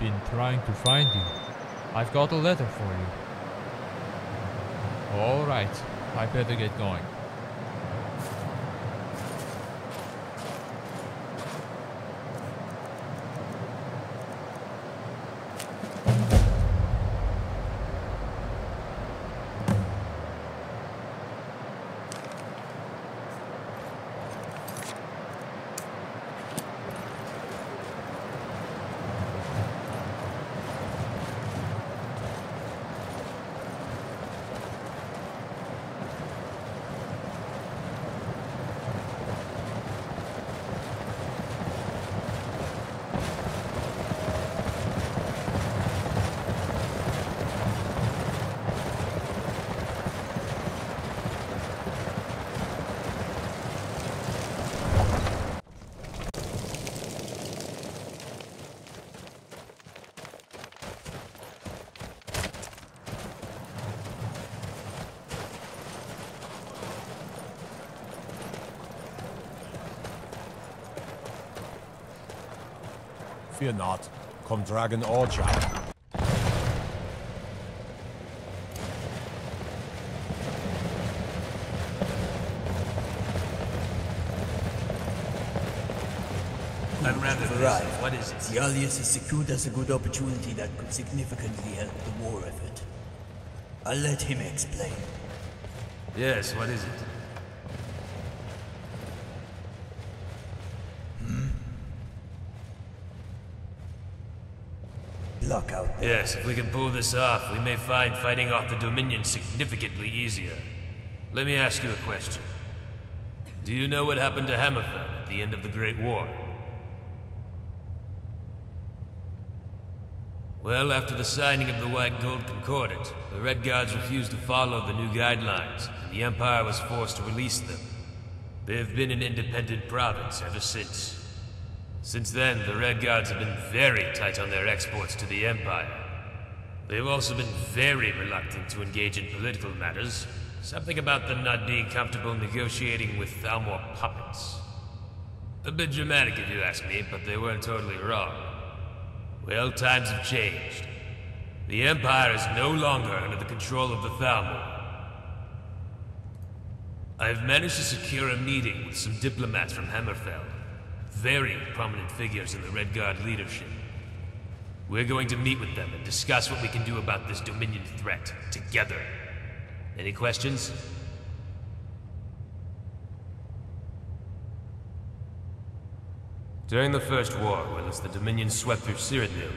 been trying to find you. I've got a letter for you. All right, I better get going. Fear not. Come dragon or giant. I'm rather arrived. What is it? The Alliance has secured us a good opportunity that could significantly help the war effort. I'll let him explain. Yes, what is it? Yes, if we can pull this off, we may find fighting off the Dominion significantly easier. Let me ask you a question. Do you know what happened to Hammerfell at the end of the Great War? Well, after the signing of the White Gold Concordat, the Red Guards refused to follow the new guidelines, and the Empire was forced to release them. They have been an independent province ever since. Since then, the Red Guards have been very tight on their exports to the Empire. They've also been very reluctant to engage in political matters. Something about them not being comfortable negotiating with Thalmor puppets. A bit dramatic if you ask me, but they weren't totally wrong. Well, times have changed. The Empire is no longer under the control of the Thalmor. I've managed to secure a meeting with some diplomats from Hammerfell. Very prominent figures in the Red Guard leadership. We're going to meet with them and discuss what we can do about this Dominion threat, together. Any questions? During the First War, when the Dominion swept through Cyrodiil,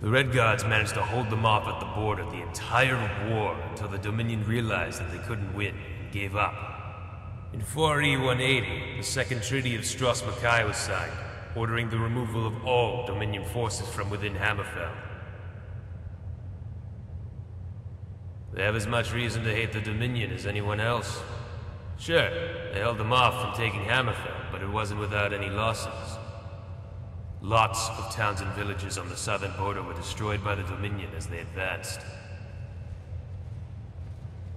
the Red Guards managed to hold them off at the border the entire war until the Dominion realized that they couldn't win and gave up. In 4E-180, the Second Treaty of Stros M'Kai was signed, ordering the removal of all Dominion forces from within Hammerfell. They have as much reason to hate the Dominion as anyone else. Sure, they held them off from taking Hammerfell, but it wasn't without any losses. Lots of towns and villages on the southern border were destroyed by the Dominion as they advanced.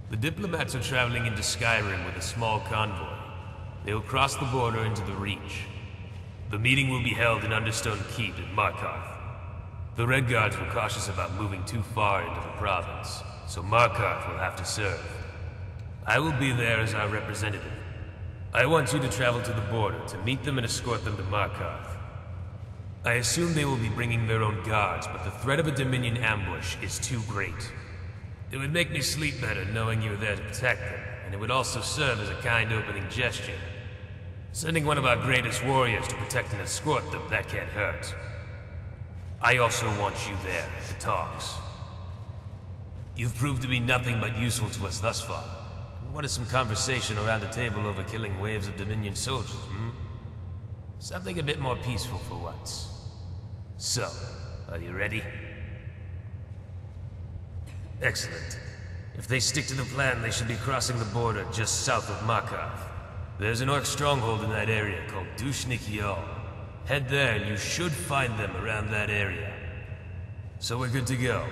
The diplomats are traveling into Skyrim with a small convoy. They will cross the border into the Reach. The meeting will be held in Understone Keep at Markarth. The Red Guards were cautious about moving too far into the province, so Markarth will have to serve. I will be there as our representative. I want you to travel to the border to meet them and escort them to Markarth. I assume they will be bringing their own guards, but the threat of a Dominion ambush is too great. It would make me sleep better knowing you were there to protect them, and it would also serve as a kind opening gesture. Sending one of our greatest warriors to protect and escort them, that can't hurt. I also want you there at the talks. You've proved to be nothing but useful to us thus far. What is some conversation around a table over killing waves of Dominion soldiers, Something a bit more peaceful for once. So, are you ready? Excellent. If they stick to the plan, they should be crossing the border just south of Markarth. There's an orc stronghold in that area called Dushnikiol. Head there and you should find them around that area. So we're good to go.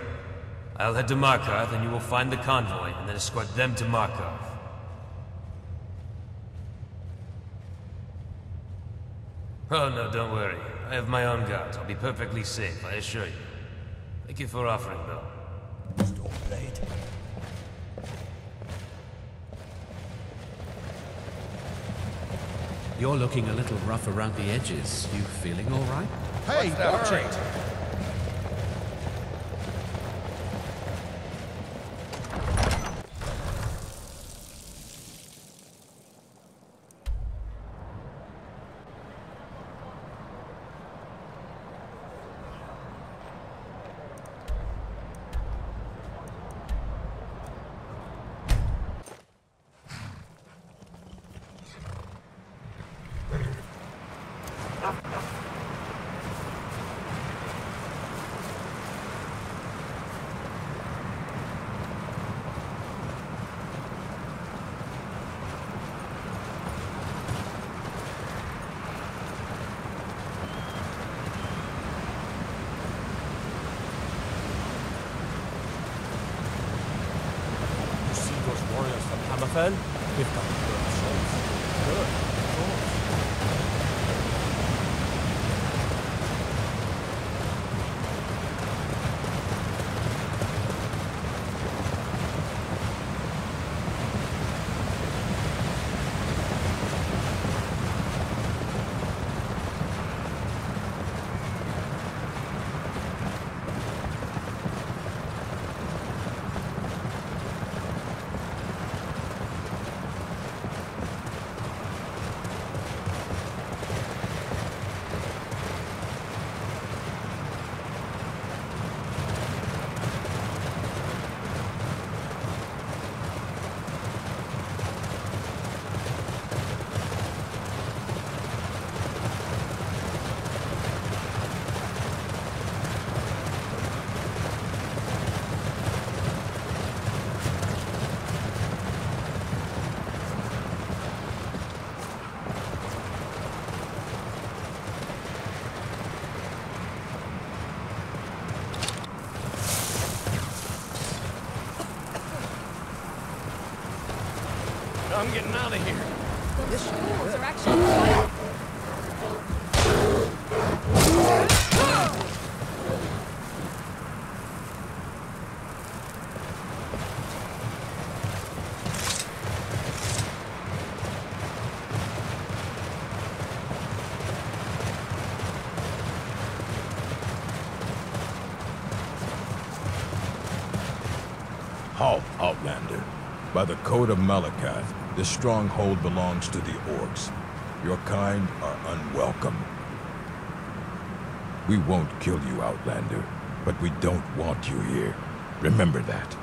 I'll head to Markarth and you will find the convoy and then escort them to Markarth. Oh, no, don't worry. I have my own guards. I'll be perfectly safe, I assure you. Thank you for offering, though. Stormblade. You're looking a little rough around the edges. You feeling all right? Hey, watch it! Hammerfell? We've got to build ourselves. Good, of course. I'm getting out of here. The walls are actually fire. Halt, Outlander. By the Code of Malakath, this stronghold belongs to the orcs. Your kind are unwelcome. We won't kill you, Outlander, but we don't want you here. Remember that.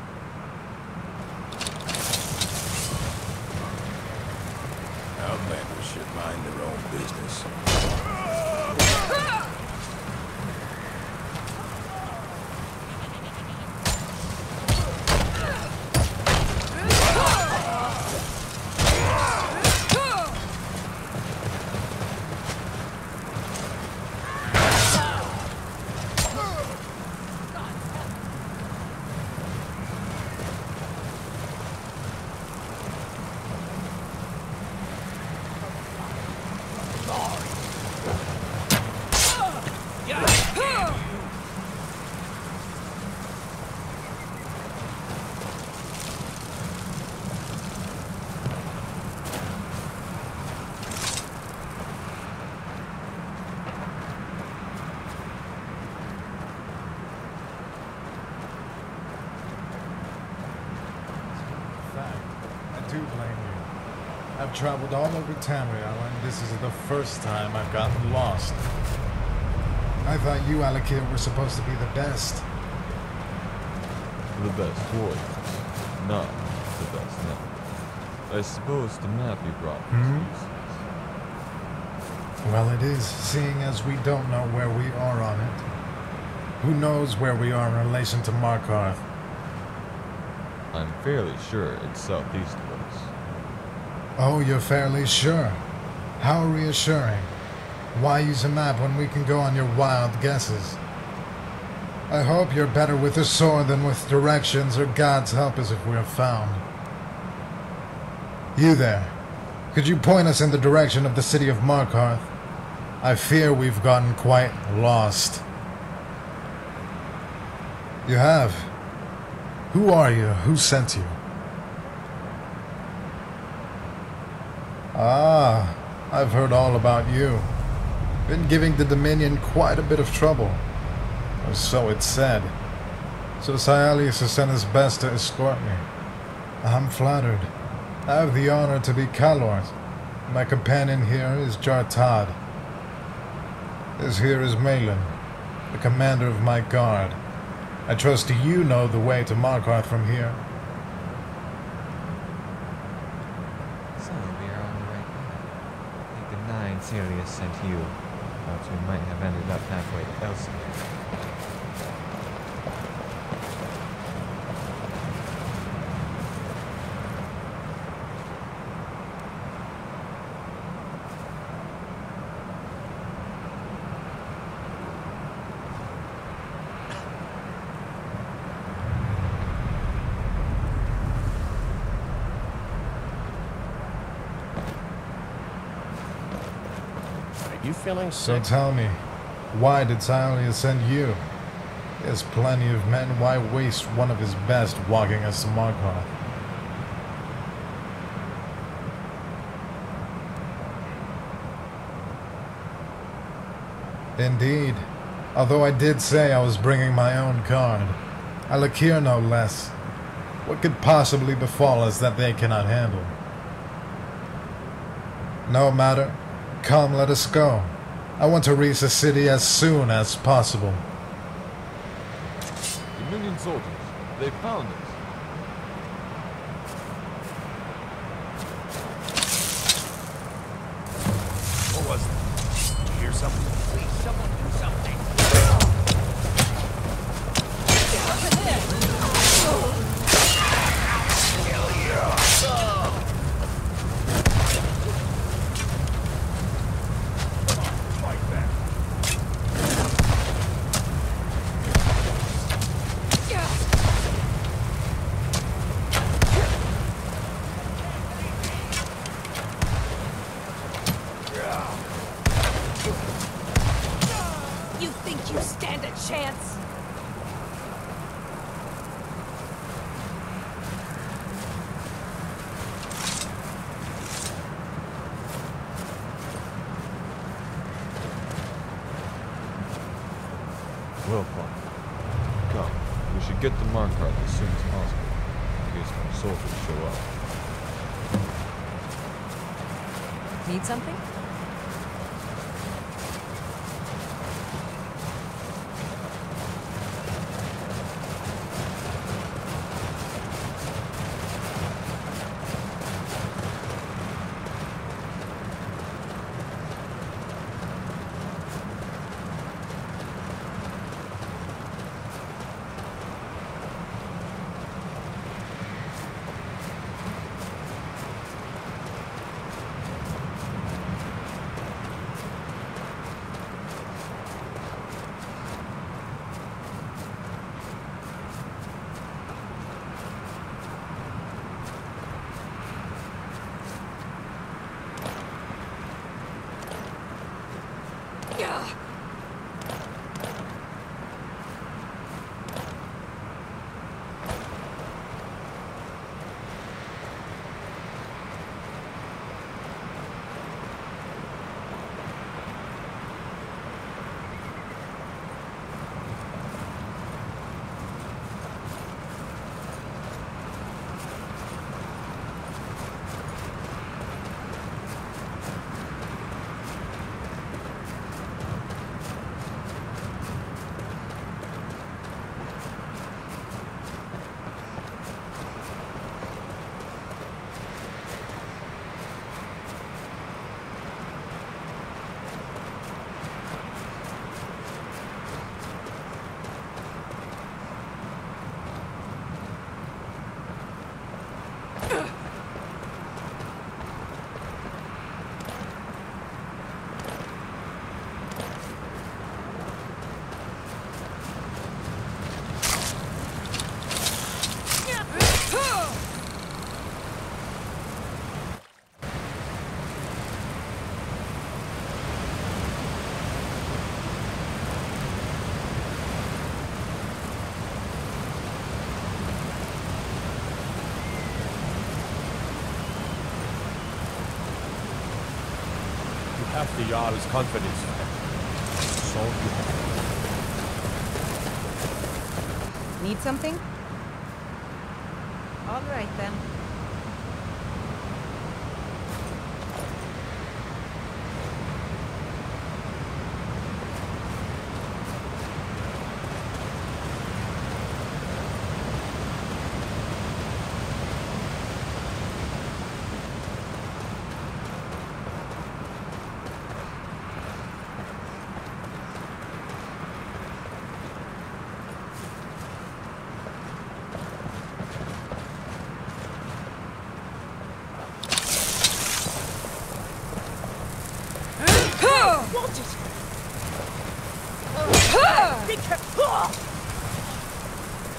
Outlanders should mind their own business. I've traveled all over Tamriel, and this is the first time I've gotten lost. I thought you, Alakir, were supposed to be the best. The best warrior. Not the best now. I suppose the map you brought was useless. Well, it is, seeing as we don't know where we are on it. Who knows where we are in relation to Markarth? I'm fairly sure it's southeast of us. Oh, you're fairly sure. How reassuring. Why use a map when we can go on your wild guesses? I hope you're better with a sword than with directions, or God's help us if we're found. You there. Could you point us in the direction of the city of Markarth? I fear we've gotten quite lost. You have. Who are you? Who sent you? Ah, I've heard all about you. Been giving the Dominion quite a bit of trouble. Or so it's said. So Sialius has sent his best to escort me. I'm flattered. I have the honor to be Kalort. My companion here is Jarthod. This here is Malin, the commander of my guard. I trust you know the way to Markarth from here. Sirius sent you, but we might have ended up halfway So tell me, why did Cyrodiil send you? There's plenty of men, why waste one of his best walking us to Markarth? Indeed, although I did say I was bringing my own guard. Alakir no less. What could possibly befall us that they cannot handle? No matter. Come, let us go. I want to reach the city as soon as possible. Dominion soldiers, they found us. What was that? Did you hear something? Please, someone do something. Something? the Jarl's confidence. So you have. Need something? All right then.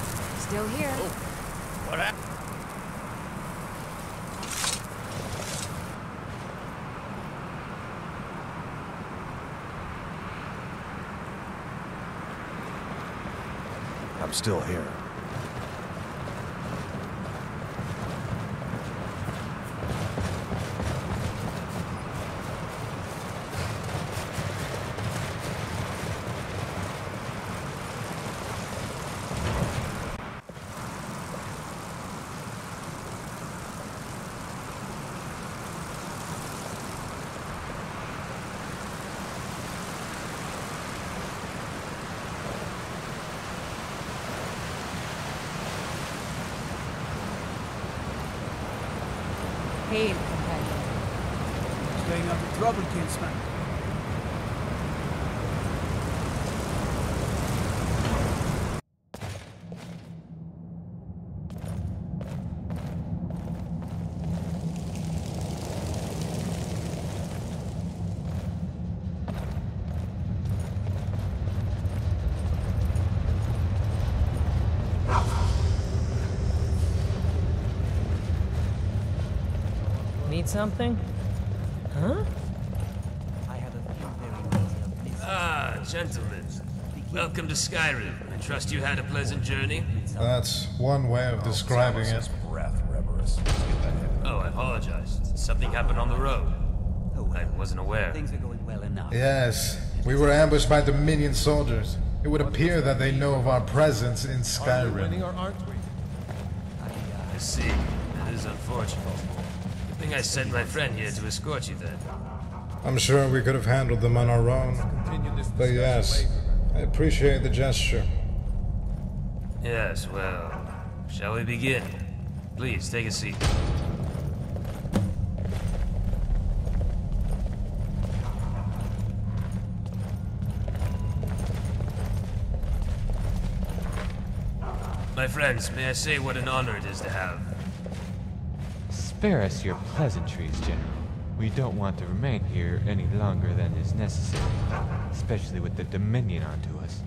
Still here. Oh. What happened? I'm still here. Staying up to trouble, kinsman. Something? Huh? I have a gentlemen. Welcome to Skyrim. I trust you had a pleasant journey. That's one way of describing it. Oh, I apologize. Something happened on the road. I wasn't aware. Things are going well enough. Yes, we were ambushed by Dominion soldiers. It would appear that they know of our presence in Skyrim. I see. That is unfortunate. I think I sent my friend here to escort you then. I'm sure we could have handled them on our own. But yes, I appreciate the gesture. Yes, well, shall we begin? Please, take a seat. My friends, may I say what an honor it is to have? Spare us your pleasantries, General. We don't want to remain here any longer than is necessary, especially with the Dominion onto us.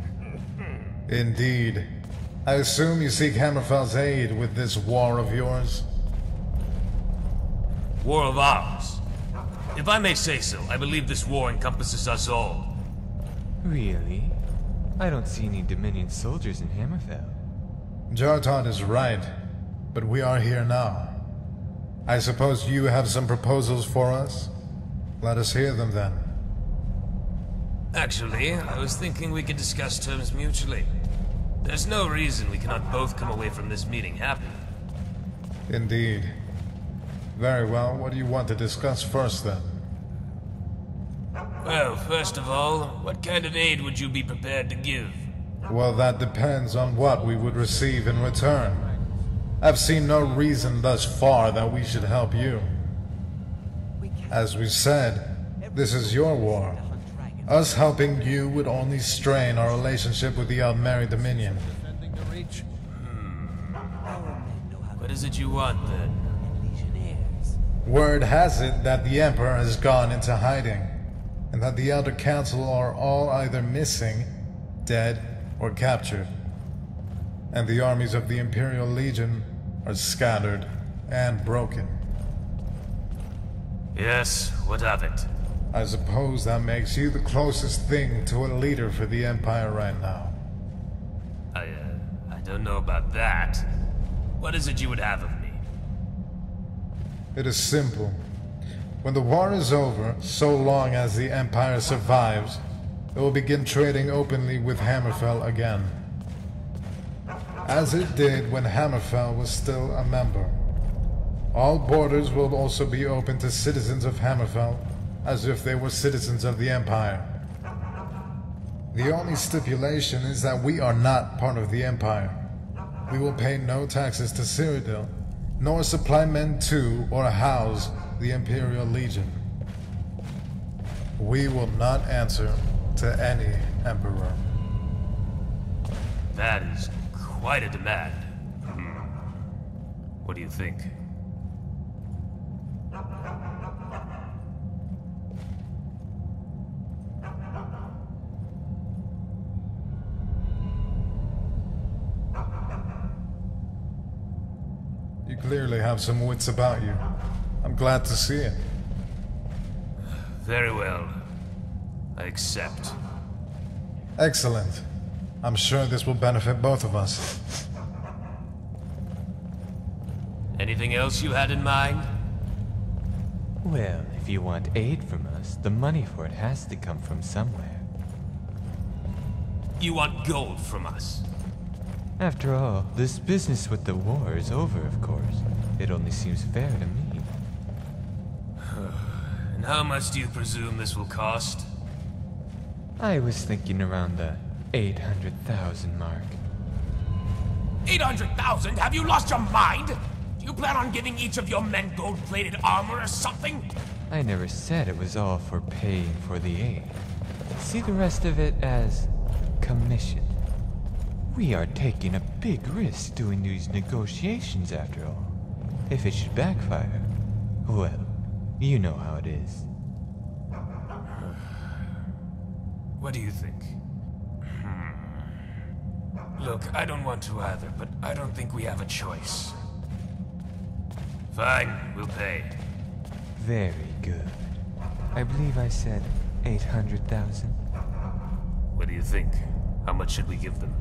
Indeed. I assume you seek Hammerfell's aid with this war of yours? War of ours? If I may say so, I believe this war encompasses us all. Really? I don't see any Dominion soldiers in Hammerfell. Jarthod is right, but we are here now. I suppose you have some proposals for us? Let us hear them, then. Actually, I was thinking we could discuss terms mutually. There's no reason we cannot both come away from this meeting happy. Indeed. Very well, what do you want to discuss first, then? Well, first of all, what kind of aid would you be prepared to give? Well, that depends on what we would receive in return. I've seen no reason thus far that we should help you. As we said, this is your war. Us helping you would only strain our relationship with the Aldmeri Dominion. What is it you want, then? Word has it that the Emperor has gone into hiding, and that the Elder Council are all either missing, dead, or captured. And the armies of the Imperial Legion are scattered and broken. Yes, what of it? I suppose that makes you the closest thing to a leader for the Empire right now. I don't know about that. What is it you would have of me? It is simple. When the war is over, so long as the Empire survives, it will begin trading openly with Hammerfell again, as it did when Hammerfell was still a member. All borders will also be open to citizens of Hammerfell, as if they were citizens of the Empire. The only stipulation is that we are not part of the Empire. We will pay no taxes to Cyrodiil, nor supply men to or house the Imperial Legion. We will not answer to any Emperor. That is quite a demand. What do you think? You clearly have some wits about you. I'm glad to see it. Very well. I accept. Excellent. I'm sure this will benefit both of us. Anything else you had in mind? Well, if you want aid from us, the money for it has to come from somewhere. You want gold from us? After all, this business with the war is over, of course. It only seems fair to me. And how much do you presume this will cost? I was thinking around the 800,000 mark. 800,000? Have you lost your mind? Do you plan on giving each of your men gold-plated armor or something? I never said it was all for paying for the aid. See the rest of it as commission. We are taking a big risk doing these negotiations, after all. If it should backfire, well, you know how it is. What do you think? Look, I don't want to either, but I don't think we have a choice. Fine, we'll pay. Very good. I believe I said 800,000. What do you think? How much should we give them?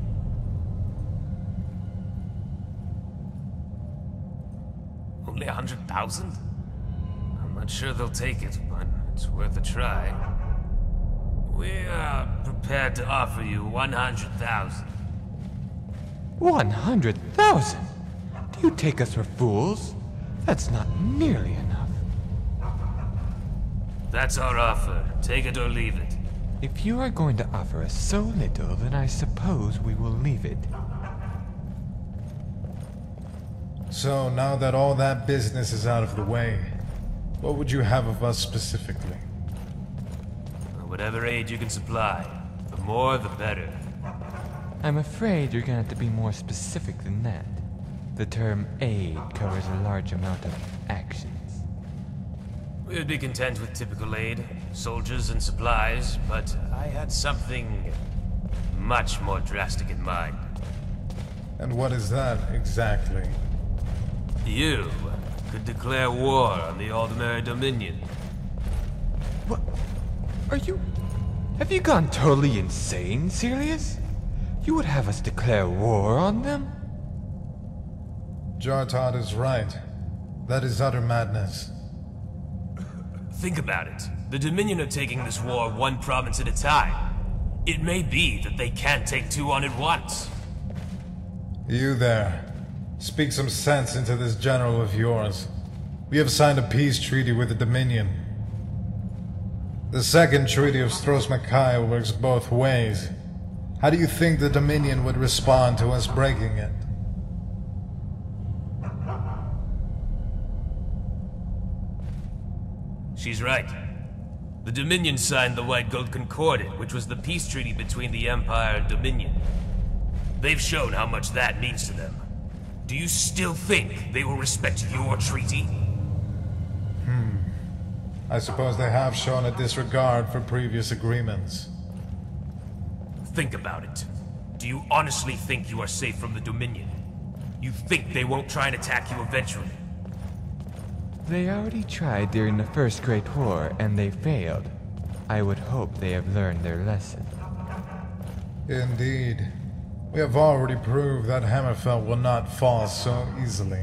Only 100,000? I'm not sure they'll take it, but it's worth a try. We are prepared to offer you 100,000. 100,000? Do you take us for fools? That's not nearly enough. That's our offer. Take it or leave it. If you are going to offer us so little, then I suppose we will leave it. So, now that all that business is out of the way, what would you have of us specifically? Whatever aid you can supply. The more, the better. I'm afraid you're gonna have to be more specific than that. The term aid covers a large amount of actions. We would be content with typical aid, soldiers and supplies, but I had something much more drastic in mind. And what is that, exactly? You could declare war on the Aldmeri Dominion. What? Are you... Have you gone totally insane, Sirius? You would have us declare war on them? Jarthod is right. That is utter madness. Think about it. The Dominion are taking this war one province at a time. It may be that they can't take two on at once. You there. Speak some sense into this general of yours. We have signed a peace treaty with the Dominion. The Second Treaty of Stros M'Kai works both ways. How do you think the Dominion would respond to us breaking it? She's right. The Dominion signed the White Gold Concordat, which was the peace treaty between the Empire and Dominion. They've shown how much that means to them. Do you still think they will respect your treaty? I suppose they have shown a disregard for previous agreements. Think about it. Do you honestly think you are safe from the Dominion? You think they won't try and attack you eventually? They already tried during the First Great War, and they failed. I would hope they have learned their lesson. Indeed. We have already proved that Hammerfell will not fall so easily.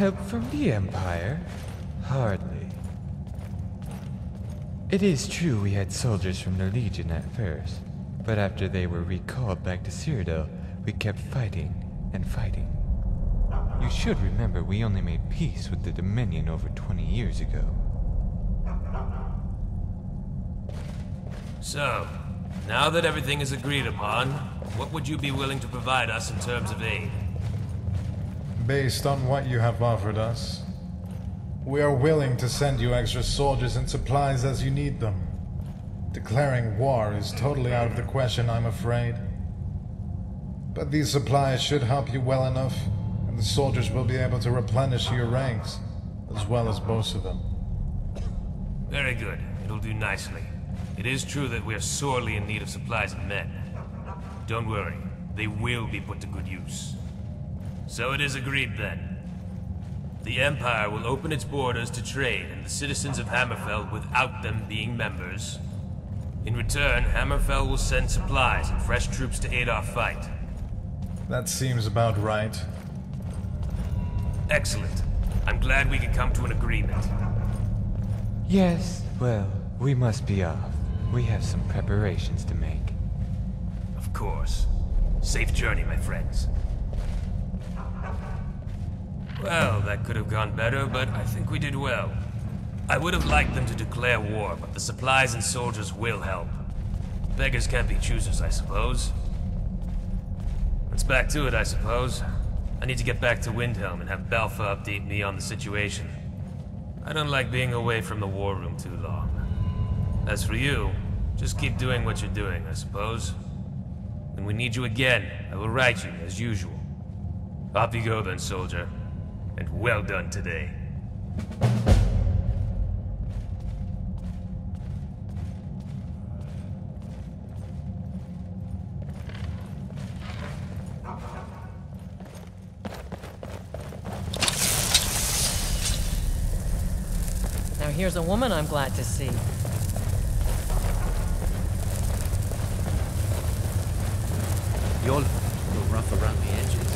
help from the Empire? Hardly. It is true we had soldiers from the Legion at first, but after they were recalled back to Cyrodiil, we kept fighting and fighting. You should remember we only made peace with the Dominion over 20 years ago. So, now that everything is agreed upon, what would you be willing to provide us in terms of aid? Based on what you have offered us, we are willing to send you extra soldiers and supplies as you need them. Declaring war is totally out of the question, I'm afraid. But these supplies should help you well enough, and the soldiers will be able to replenish your ranks, as well as both of them. Very good. It'll do nicely. It is true that we are sorely in need of supplies and men. Don't worry. They will be put to good use. So it is agreed, then. The Empire will open its borders to trade and the citizens of Hammerfell without them being members. In return, Hammerfell will send supplies and fresh troops to aid our fight. That seems about right. Excellent. I'm glad we could come to an agreement. Yes, well, we must be off. We have some preparations to make. Of course. Safe journey, my friends. Well, that could have gone better, but I think we did well. I would have liked them to declare war, but the supplies and soldiers will help. Beggars can't be choosers, I suppose. Let's back to it, I suppose. I need to get back to Windhelm and have Balfour update me on the situation. I don't like being away from the war room too long. As for you, just keep doing what you're doing, I suppose. When we need you again, I will write you, as usual. Off you go then, soldier. And well done today. Now here's a woman I'm glad to see. You're rough around the edges.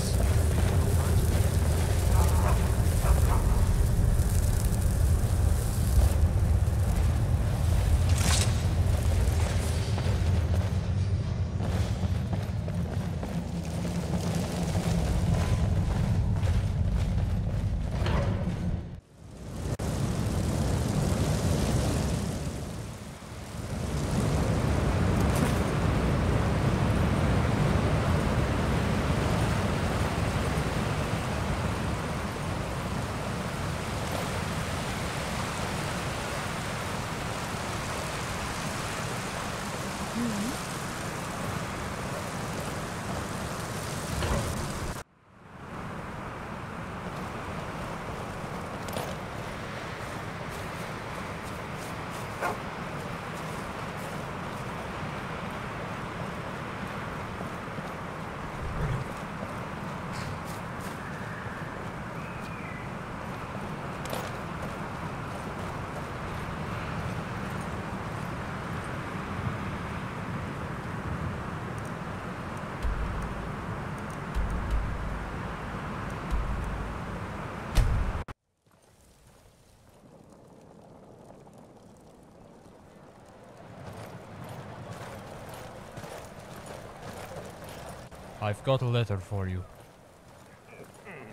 I've got a letter for you.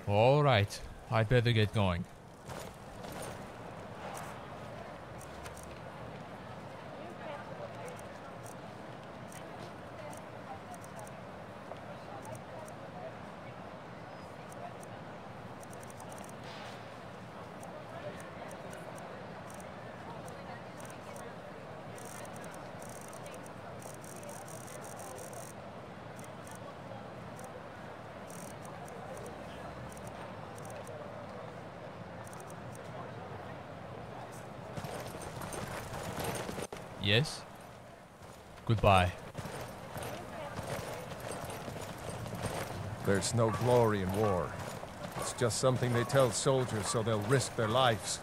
All right, I'd better get going. Yes? Goodbye. There's no glory in war. It's just something they tell soldiers so they'll risk their lives.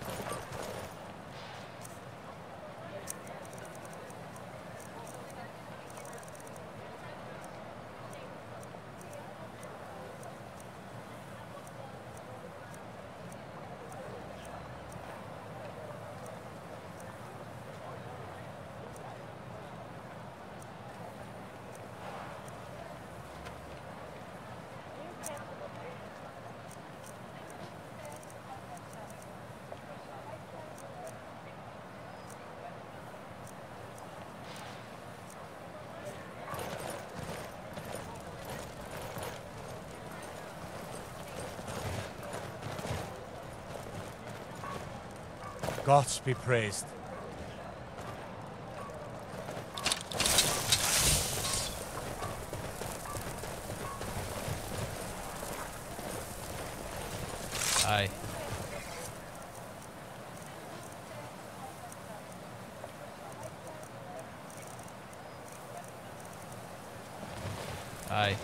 Gods be praised. Aye. Aye.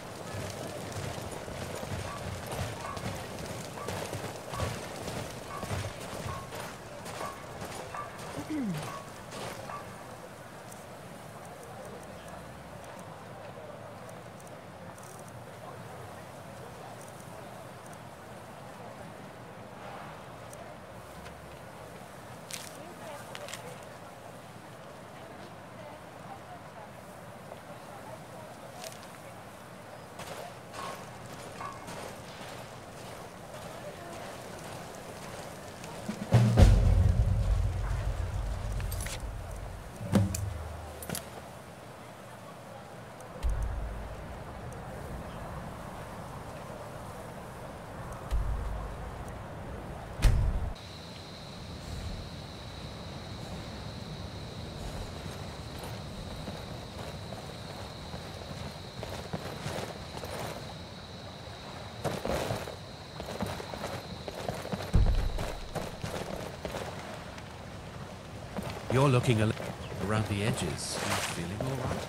You're looking a little around the edges. You feeling all right?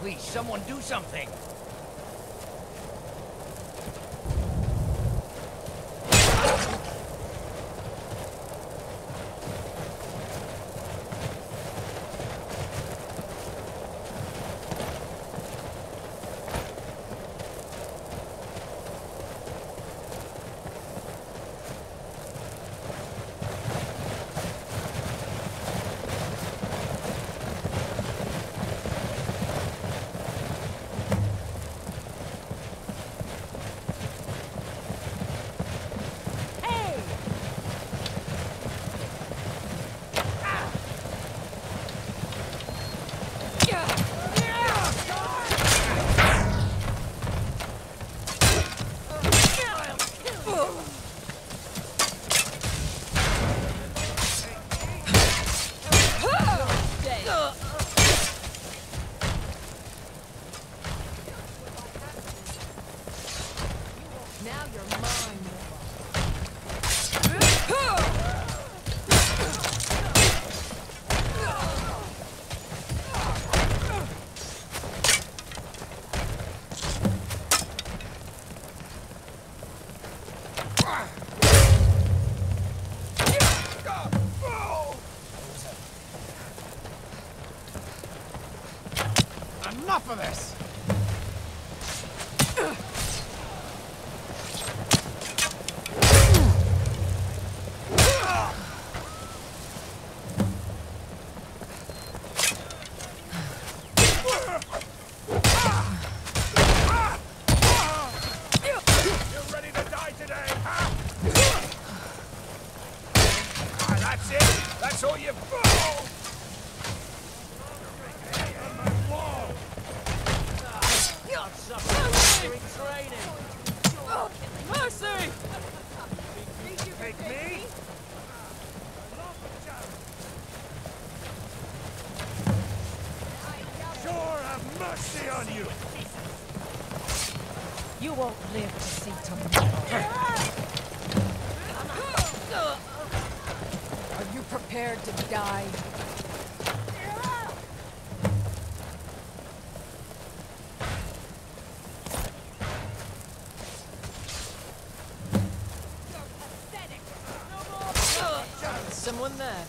Please, someone do something! For this. You're ready to die today, huh? mercy on you! You won't live to see tomorrow. Are you prepared to die? Someone there.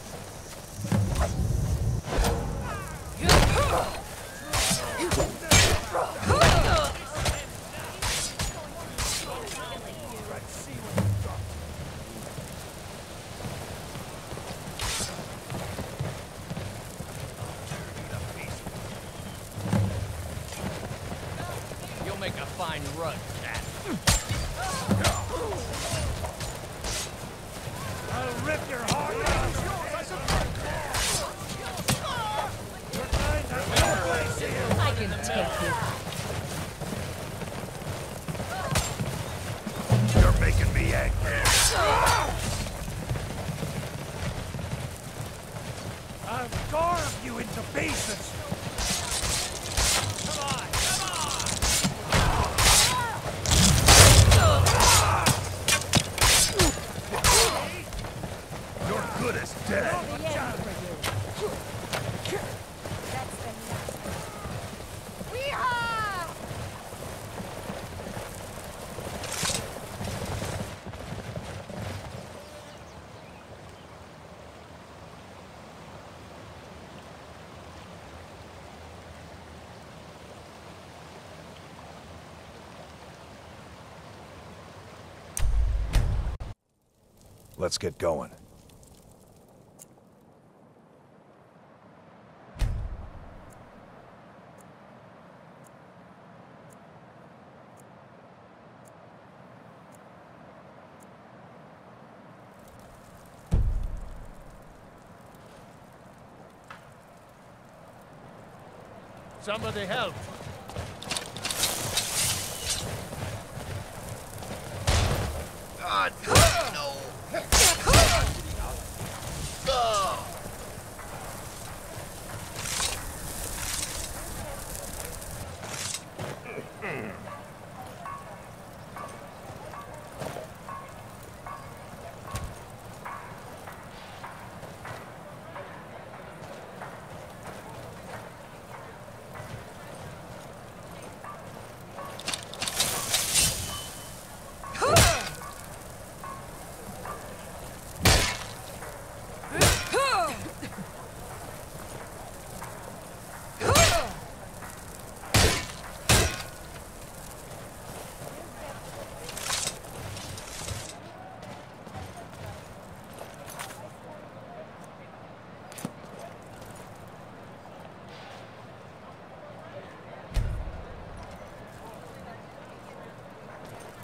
Let's get going. Somebody help!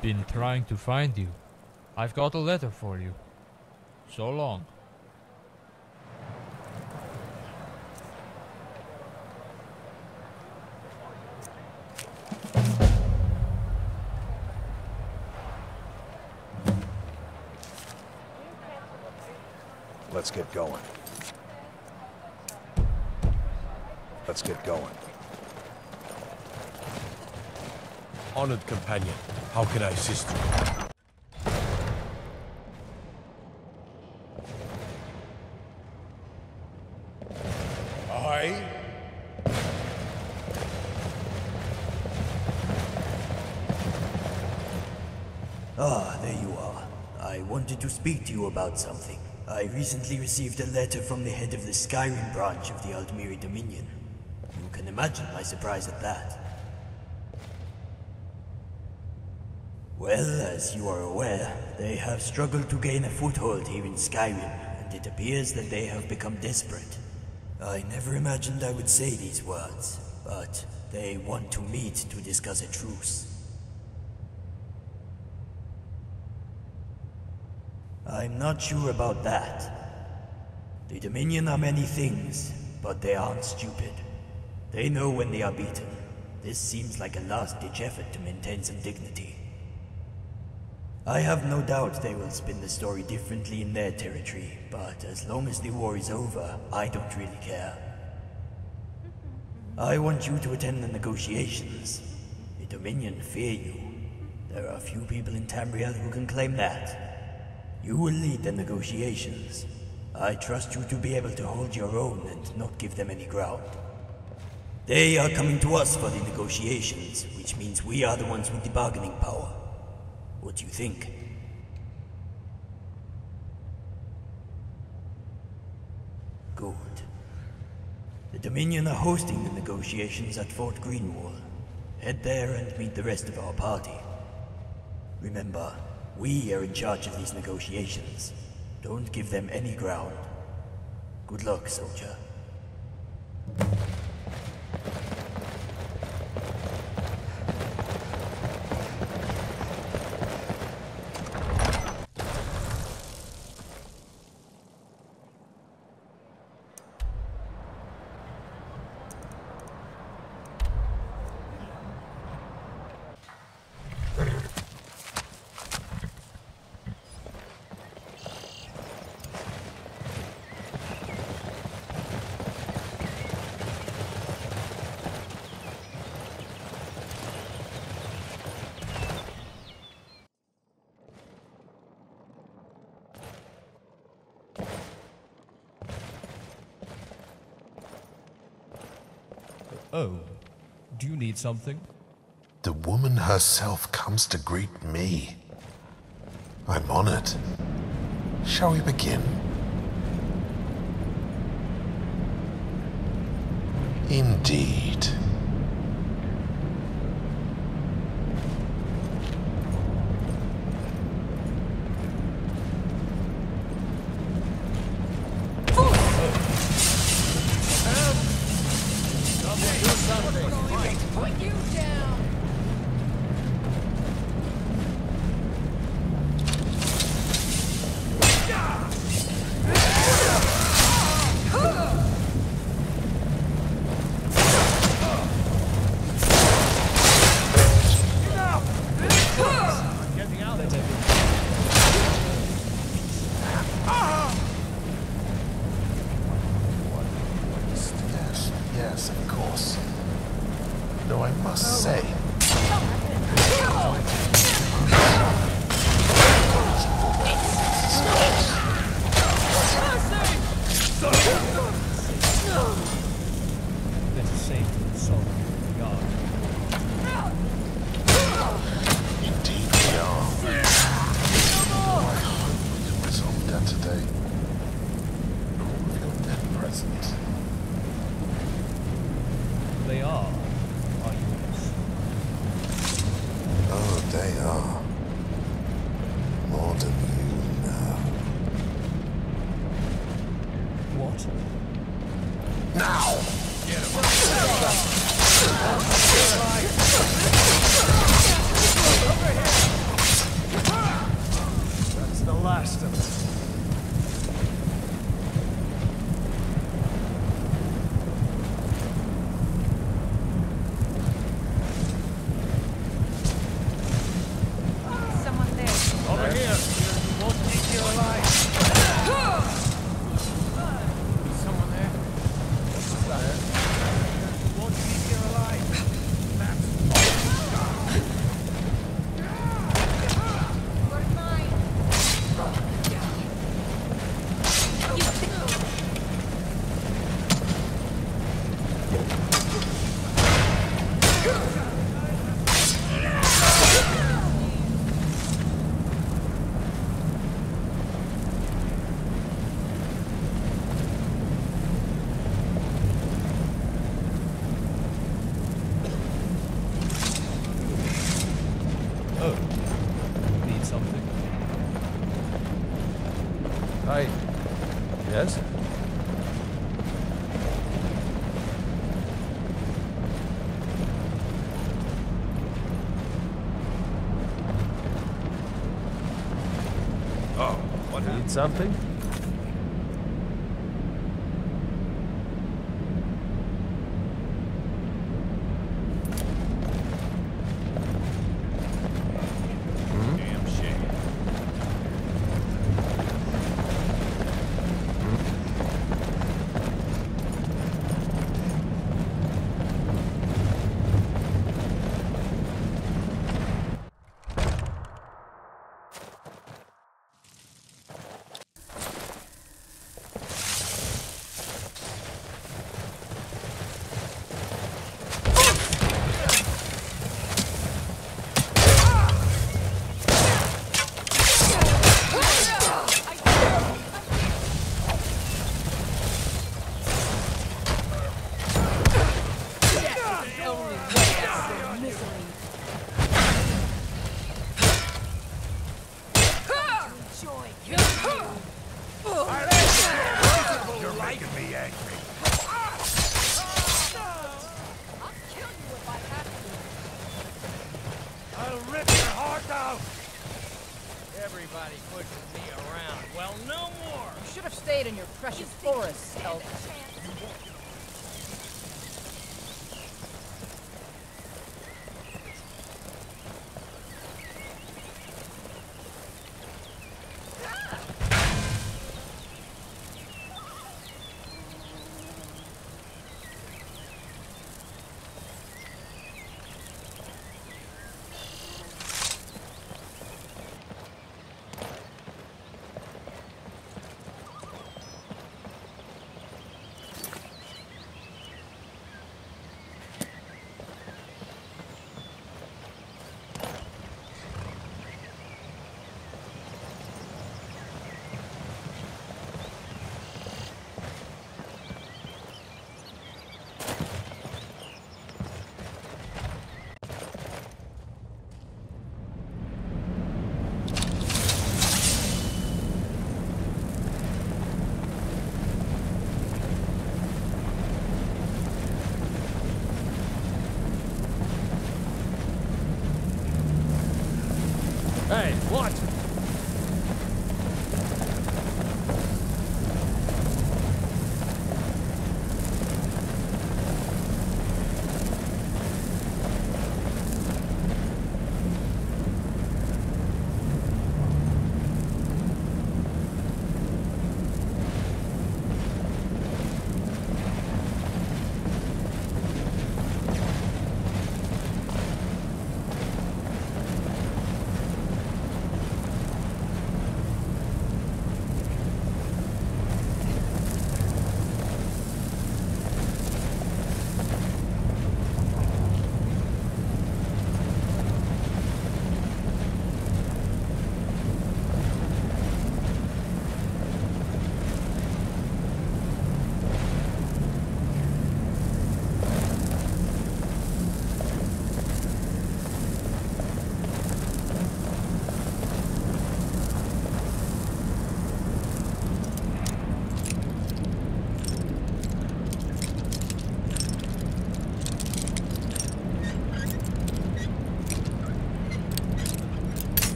Been trying to find you. I've got a letter for you. So long. Let's get going. Let's get going. Honored companion, how can I assist you? There you are. I wanted to speak to you about something. I recently received a letter from the head of the Skyrim branch of the Aldmeri Dominion. You can imagine my surprise at that. Well, as you are aware, they have struggled to gain a foothold here in Skyrim, and it appears that they have become desperate. I never imagined I would say these words, but they want to meet to discuss a truce. I'm not sure about that. The Dominion are many things, but they aren't stupid. They know when they are beaten. This seems like a last-ditch effort to maintain some dignity. I have no doubt they will spin the story differently in their territory, but as long as the war is over, I don't really care. I want you to attend the negotiations. The Dominion fear you. There are few people in Tamriel who can claim that. You will lead the negotiations. I trust you to be able to hold your own and not give them any ground. They are coming to us for the negotiations, which means we are the ones with the bargaining power. What do you think? Good. The Dominion are hosting the negotiations at Fort Greenwall. Head there and meet the rest of our party. Remember, we are in charge of these negotiations. Don't give them any ground. Good luck, soldier. Oh, do you need something? The woman herself comes to greet me. I'm honored. Shall we begin? Indeed. Something? precious forests, Elder.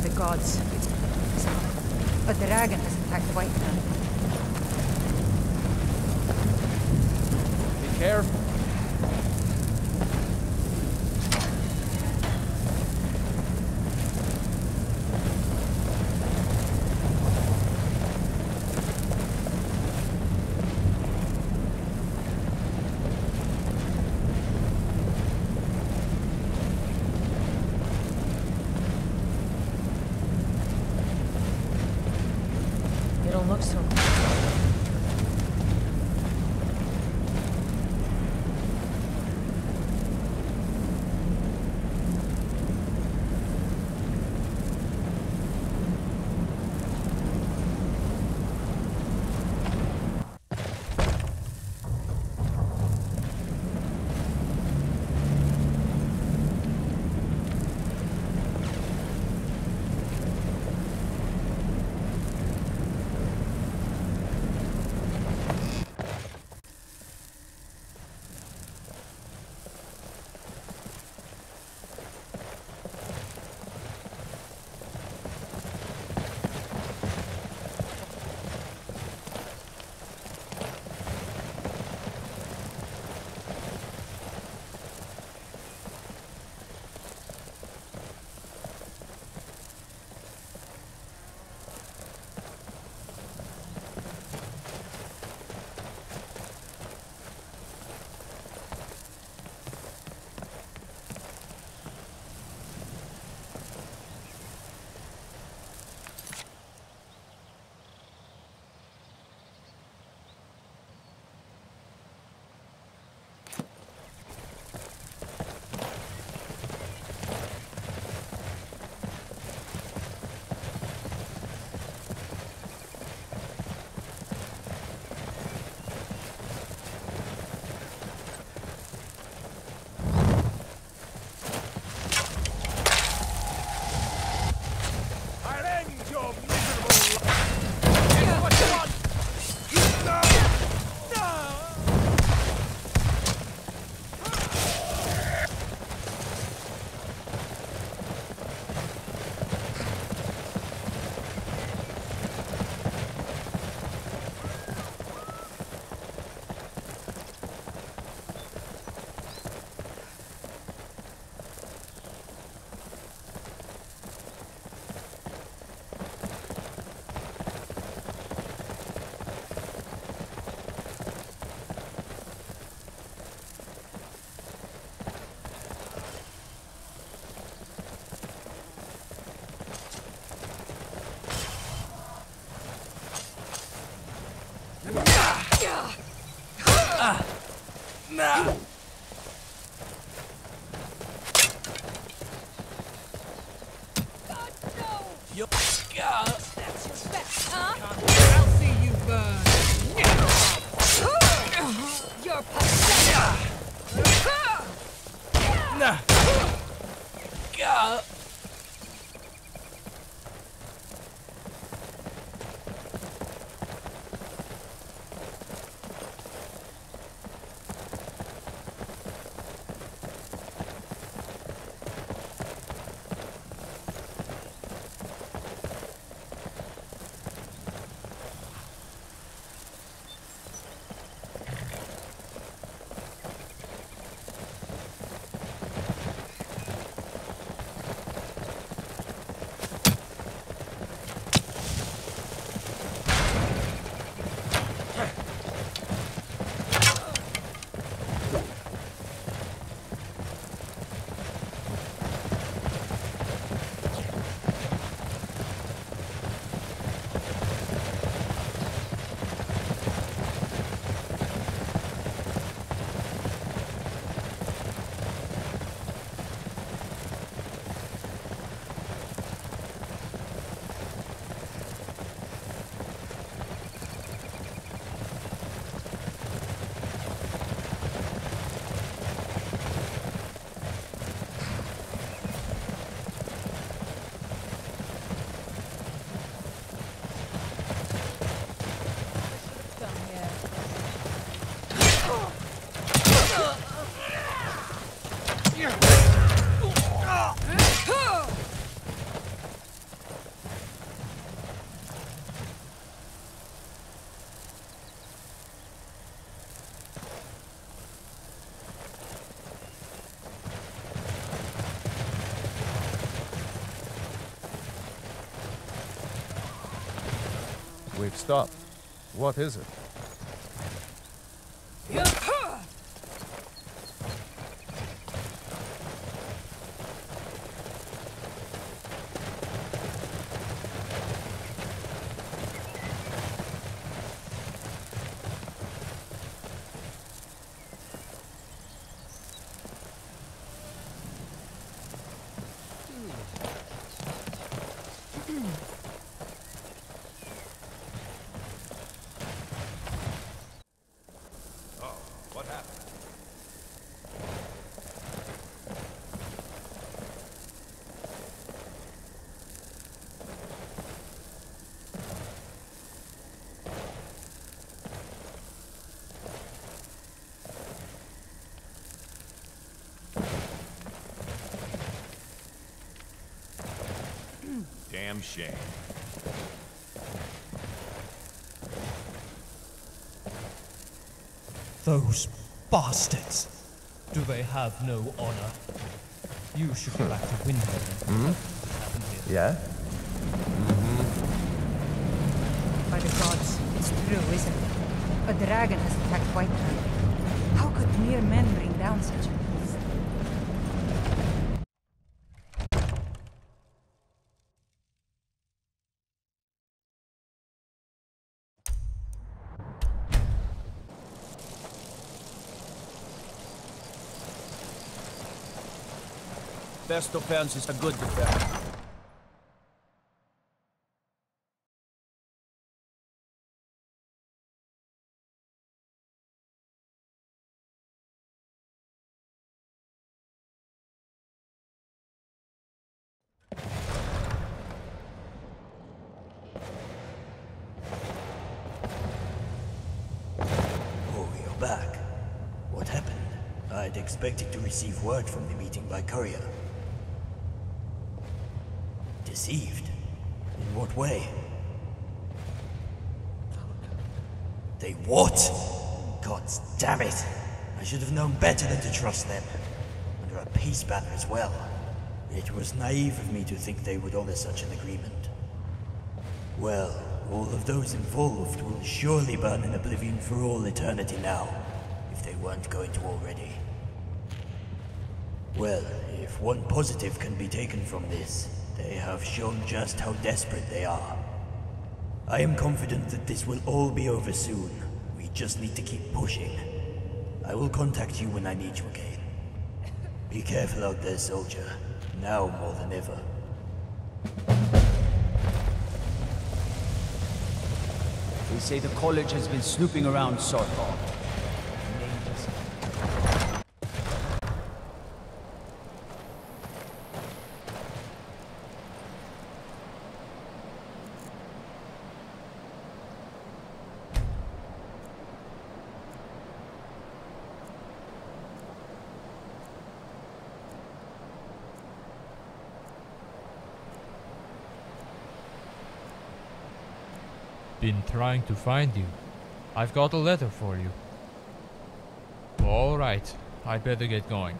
The gods. A dragon has attacked Whiterun. Be careful. We've stopped. What is it? Damn shame. Those bastards! Do they have no honor? You should go back to Windhelm. Hmm? Yeah? Mm-hmm. By the gods, it's true, isn't it? A dragon has attacked Whiterun. How could mere men bring down such a... Best defense is a good defense. Oh, you're back. What happened? I'd expected to receive word from the meeting by courier. Deceived? In what way? They what? God damn it! I should have known better than to trust them. Under a peace banner as well. It was naive of me to think they would honor such an agreement. Well, all of those involved will surely burn in oblivion for all eternity now, if they weren't going to already. Well, if one positive can be taken from this, they have shown just how desperate they are. I am confident that this will all be over soon. We just need to keep pushing. I will contact you when I need you again. Be careful out there, soldier. Now more than ever. They say the college has been snooping around Sarkar. Been trying to find you. I've got a letter for you. All right, I'd better get going.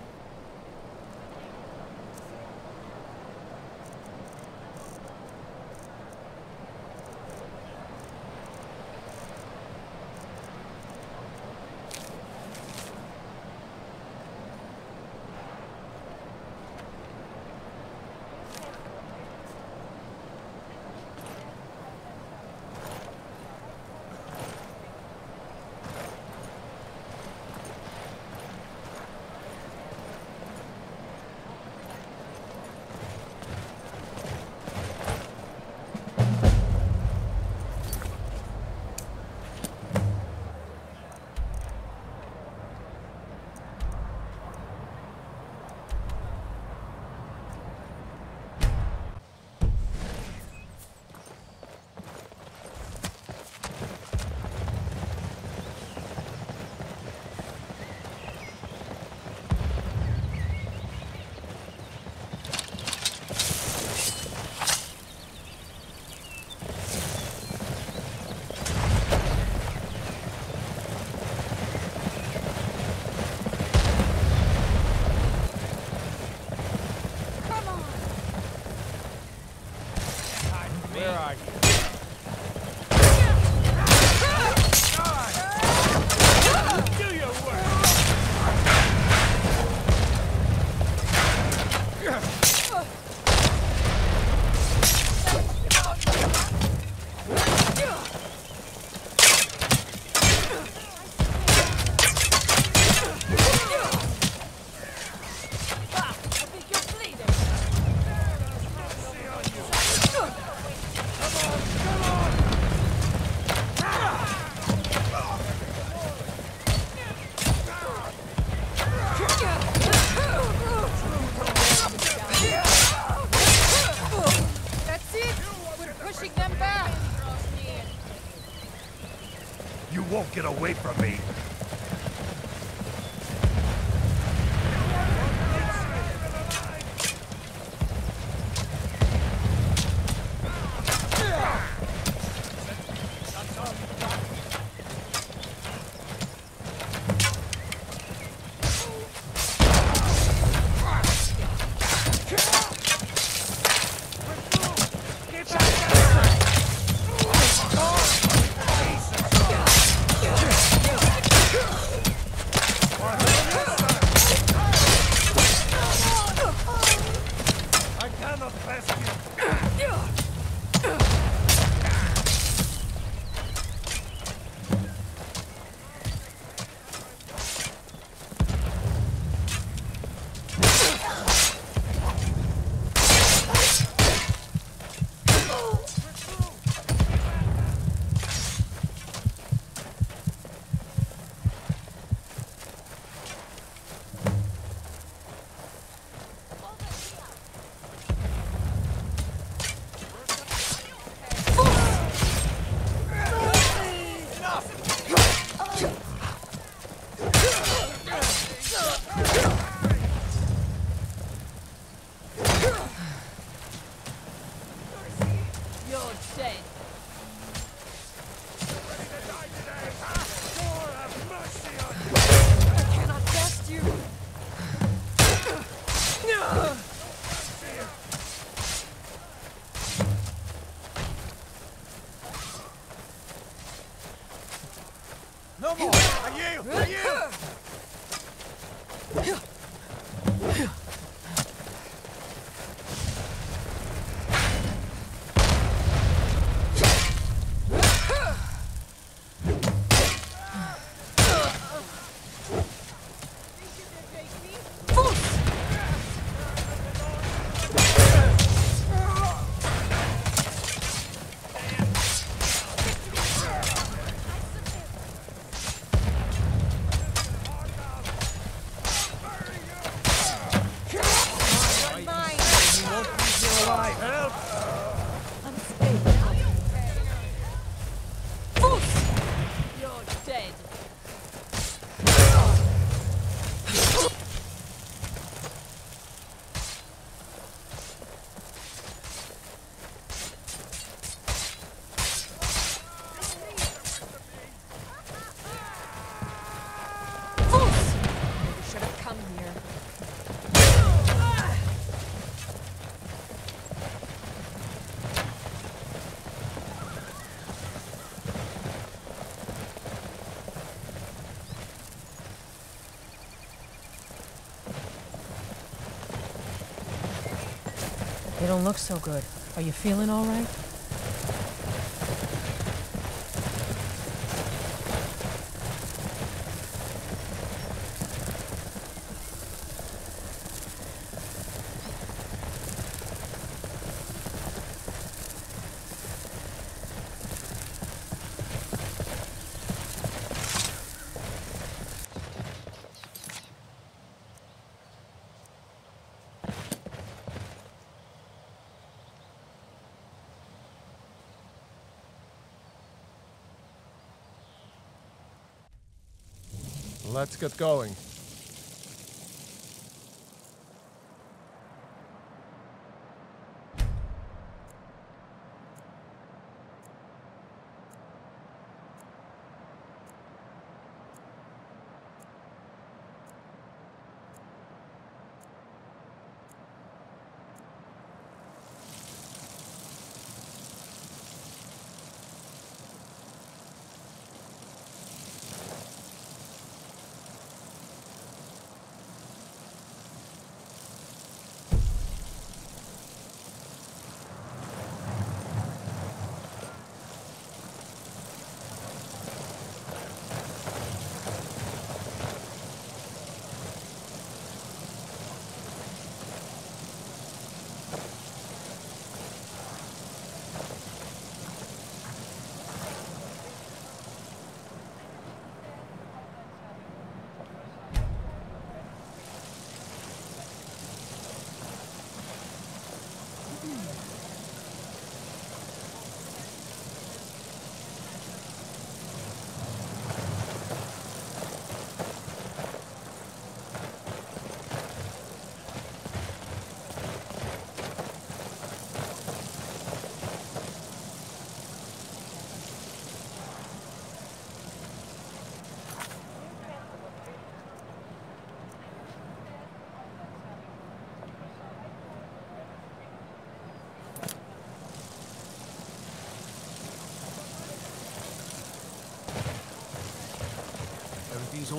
Get away from me! don't look so good. Are you feeling all right? Let's get going.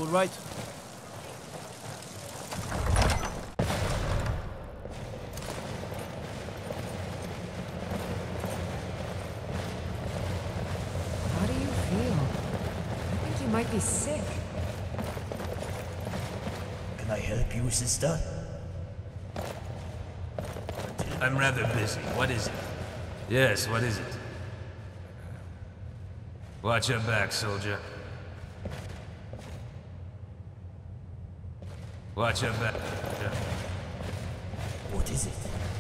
All right. How do you feel? I think you might be sick. Can I help you, sister? I'm rather busy. What is it? Yes, what is it? Watch your back, soldier. Watch your back. What is it?